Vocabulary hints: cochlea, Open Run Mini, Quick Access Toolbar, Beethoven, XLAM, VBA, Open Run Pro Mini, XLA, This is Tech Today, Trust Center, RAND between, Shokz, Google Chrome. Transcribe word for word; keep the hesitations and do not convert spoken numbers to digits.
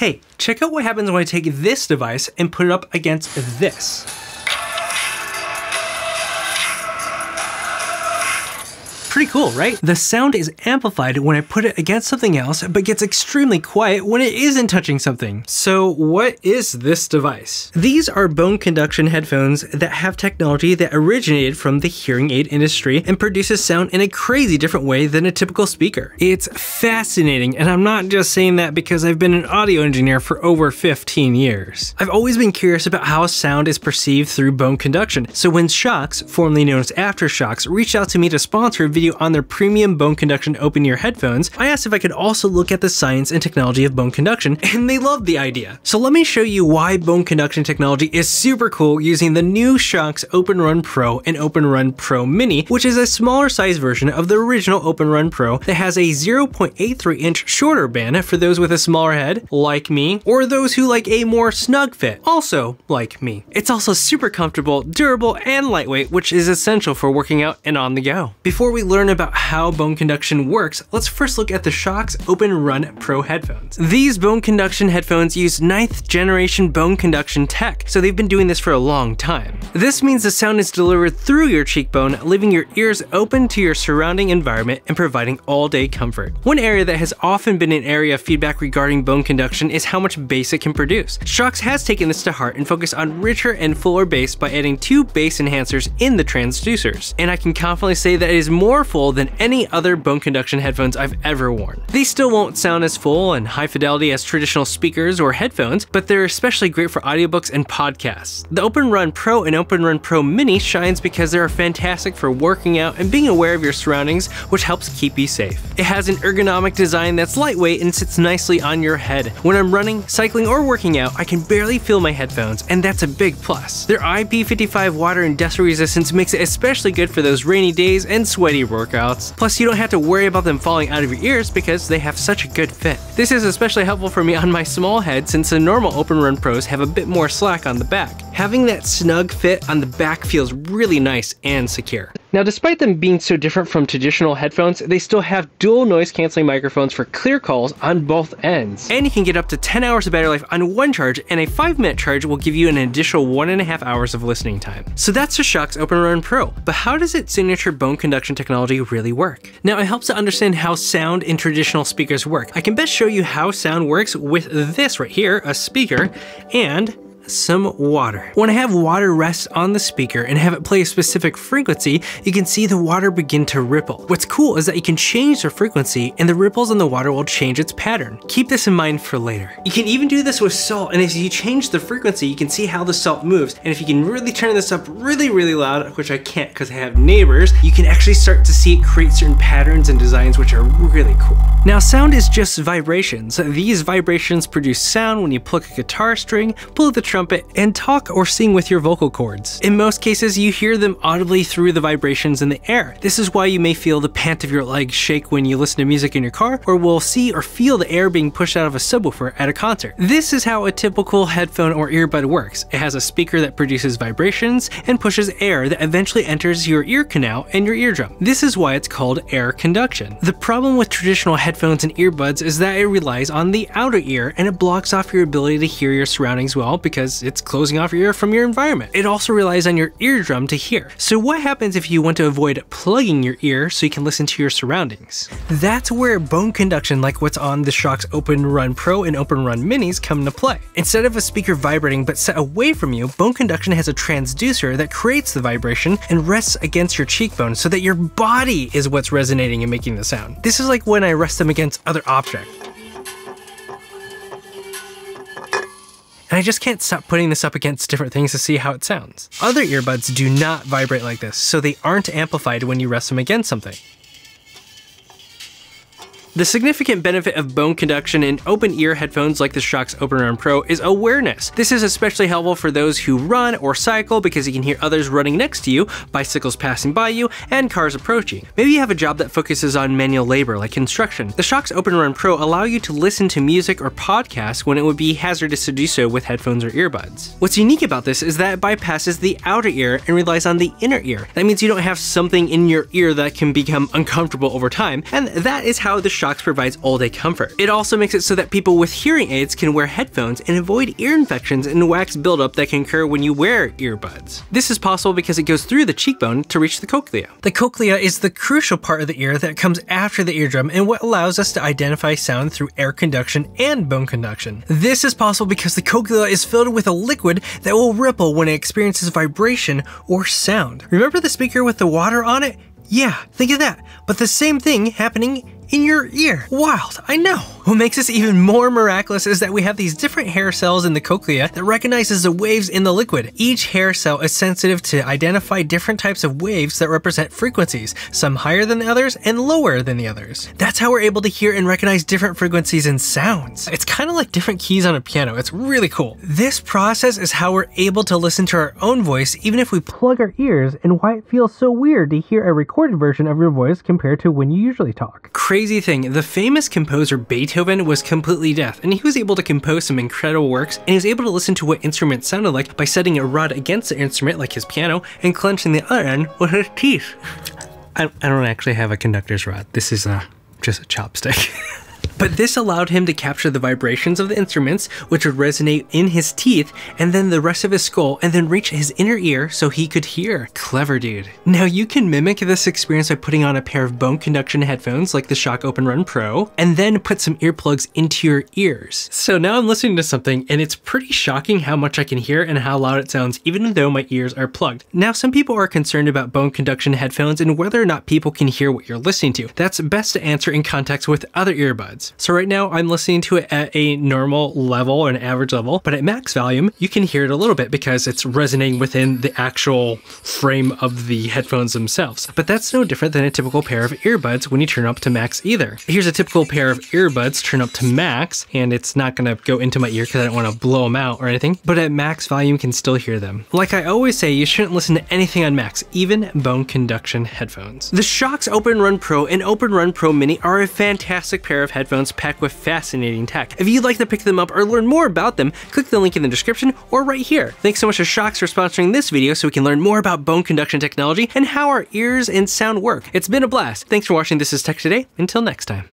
hey, check out what happens when I take this device and put it up against this. Pretty cool, right? The sound is amplified when I put it against something else, but gets extremely quiet when it isn't touching something. So what is this device? These are bone conduction headphones that have technology that originated from the hearing aid industry and produces sound in a crazy different way than a typical speaker. It's fascinating, and I'm not just saying that because I've been an audio engineer for over fifteen years. I've always been curious about how sound is perceived through bone conduction, so when Shokz, formerly known as Aftershokz, reached out to me to sponsor a video on their premium bone conduction open ear headphones, I asked if I could also look at the science and technology of bone conduction, and they loved the idea. So let me show you why bone conduction technology is super cool using the new Shokz Open Run Pro and Open Run Pro Mini, which is a smaller size version of the original Open Run Pro that has a zero point eight three inch shorter band for those with a smaller head, like me, or those who like a more snug fit, also like me. It's also super comfortable, durable, and lightweight, which is essential for working out and on the go. Before we learn about how bone conduction works, let's first look at the Shokz Open Run Pro headphones. These bone conduction headphones use ninth generation bone conduction tech, so they've been doing this for a long time. This means the sound is delivered through your cheekbone, leaving your ears open to your surrounding environment and providing all-day comfort. One area that has often been an area of feedback regarding bone conduction is how much bass it can produce. Shokz has taken this to heart and focused on richer and fuller bass by adding two bass enhancers in the transducers, and I can confidently say that it is more full than any other bone conduction headphones I've ever worn. They still won't sound as full and high fidelity as traditional speakers or headphones, but they're especially great for audiobooks and podcasts. The Open Run Pro and Open Run Pro Mini shines because they are fantastic for working out and being aware of your surroundings, which helps keep you safe. It has an ergonomic design that's lightweight and sits nicely on your head. When I'm running, cycling, or working out, I can barely feel my headphones, and that's a big plus. Their I P fifty-five water and dust resistance makes it especially good for those rainy days and sweaty roads. Workouts. Plus, you don't have to worry about them falling out of your ears because they have such a good fit. This is especially helpful for me on my small head since the normal Open Run Pros have a bit more slack on the back. Having that snug fit on the back feels really nice and secure. Now, despite them being so different from traditional headphones, they still have dual noise canceling microphones for clear calls on both ends. And you can get up to ten hours of battery life on one charge, and a five minute charge will give you an additional one and a half hours of listening time. So that's the Shokz Open Run Pro, but how does its signature bone conduction technology really work? Now, it helps to understand how sound in traditional speakers work. I can best show you how sound works with this right here, a speaker, and some water. When I have water rest on the speaker and have it play a specific frequency, you can see the water begin to ripple. What's cool is that you can change the frequency and the ripples on the water will change its pattern. Keep this in mind for later. You can even do this with salt, and if you change the frequency, you can see how the salt moves. And if you can really turn this up really, really loud, which I can't because I have neighbors, you can actually start to see it create certain patterns and designs which are really cool. Now, sound is just vibrations. These vibrations produce sound when you pluck a guitar string, pull the trumpet, and talk or sing with your vocal cords. In most cases, you hear them audibly through the vibrations in the air. This is why you may feel the pant of your legs shake when you listen to music in your car, or will see or feel the air being pushed out of a subwoofer at a concert. This is how a typical headphone or earbud works. It has a speaker that produces vibrations and pushes air that eventually enters your ear canal and your eardrum. This is why it's called air conduction. The problem with traditional headphones and earbuds is that it relies on the outer ear, and it blocks off your ability to hear your surroundings well because it's closing off your ear from your environment. It also relies on your eardrum to hear. So what happens if you want to avoid plugging your ear so you can listen to your surroundings? That's where bone conduction, like what's on the Shokz Open Run Pro and Open Run Minis, come into play. Instead of a speaker vibrating but set away from you, bone conduction has a transducer that creates the vibration and rests against your cheekbone so that your body is what's resonating and making the sound. This is like when I rest them against other objects. And I just can't stop putting this up against different things to see how it sounds. Other earbuds do not vibrate like this, so they aren't amplified when you rest them against something. The significant benefit of bone conduction in open ear headphones like the Shokz Open Run Pro is awareness. This is especially helpful for those who run or cycle because you can hear others running next to you, bicycles passing by you, and cars approaching. Maybe you have a job that focuses on manual labor like construction. The Shokz Open Run Pro allow you to listen to music or podcasts when it would be hazardous to do so with headphones or earbuds. What's unique about this is that it bypasses the outer ear and relies on the inner ear. That means you don't have something in your ear that can become uncomfortable over time, and that is how the Shokz provides all-day comfort. It also makes it so that people with hearing aids can wear headphones and avoid ear infections and wax buildup that can occur when you wear earbuds. This is possible because it goes through the cheekbone to reach the cochlea. The cochlea is the crucial part of the ear that comes after the eardrum and what allows us to identify sound through air conduction and bone conduction. This is possible because the cochlea is filled with a liquid that will ripple when it experiences vibration or sound. Remember the speaker with the water on it? Yeah, think of that, but the same thing happening in your ear. Wild, I know. What makes this even more miraculous is that we have these different hair cells in the cochlea that recognizes the waves in the liquid. Each hair cell is sensitive to identify different types of waves that represent frequencies, some higher than the others and lower than the others. That's how we're able to hear and recognize different frequencies and sounds. It's kind of like different keys on a piano. It's really cool. This process is how we're able to listen to our own voice even if we plug our ears, and why it feels so weird to hear a recorded version of your voice compared to when you usually talk. Crazy thing, the famous composer Beethoven was completely deaf, and he was able to compose some incredible works, and he was able to listen to what instruments sounded like by setting a rod against the instrument like his piano and clenching the other end with his teeth. I, I don't actually have a conductor's rod. This is uh, just a chopstick. But this allowed him to capture the vibrations of the instruments, which would resonate in his teeth and then the rest of his skull and then reach his inner ear so he could hear. Clever dude. Now you can mimic this experience by putting on a pair of bone conduction headphones like the Shokz Open Run Pro, and then put some earplugs into your ears. So now I'm listening to something and it's pretty shocking how much I can hear and how loud it sounds even though my ears are plugged. Now some people are concerned about bone conduction headphones and whether or not people can hear what you're listening to. That's best to answer in context with other earbuds. So right now I'm listening to it at a normal level or an average level, but at max volume, you can hear it a little bit because it's resonating within the actual frame of the headphones themselves. But that's no different than a typical pair of earbuds when you turn up to max either. Here's a typical pair of earbuds turn up to max, and it's not gonna go into my ear because I don't wanna blow them out or anything, but at max volume can still hear them. Like I always say, you shouldn't listen to anything on max, even bone conduction headphones. The Shokz Open Run Pro and Open Run Pro Mini are a fantastic pair of headphones packed with fascinating tech. If you'd like to pick them up or learn more about them, click the link in the description or right here. Thanks so much to Shokz for sponsoring this video so we can learn more about bone conduction technology and how our ears and sound work. It's been a blast. Thanks for watching This is Tech Today. Until next time.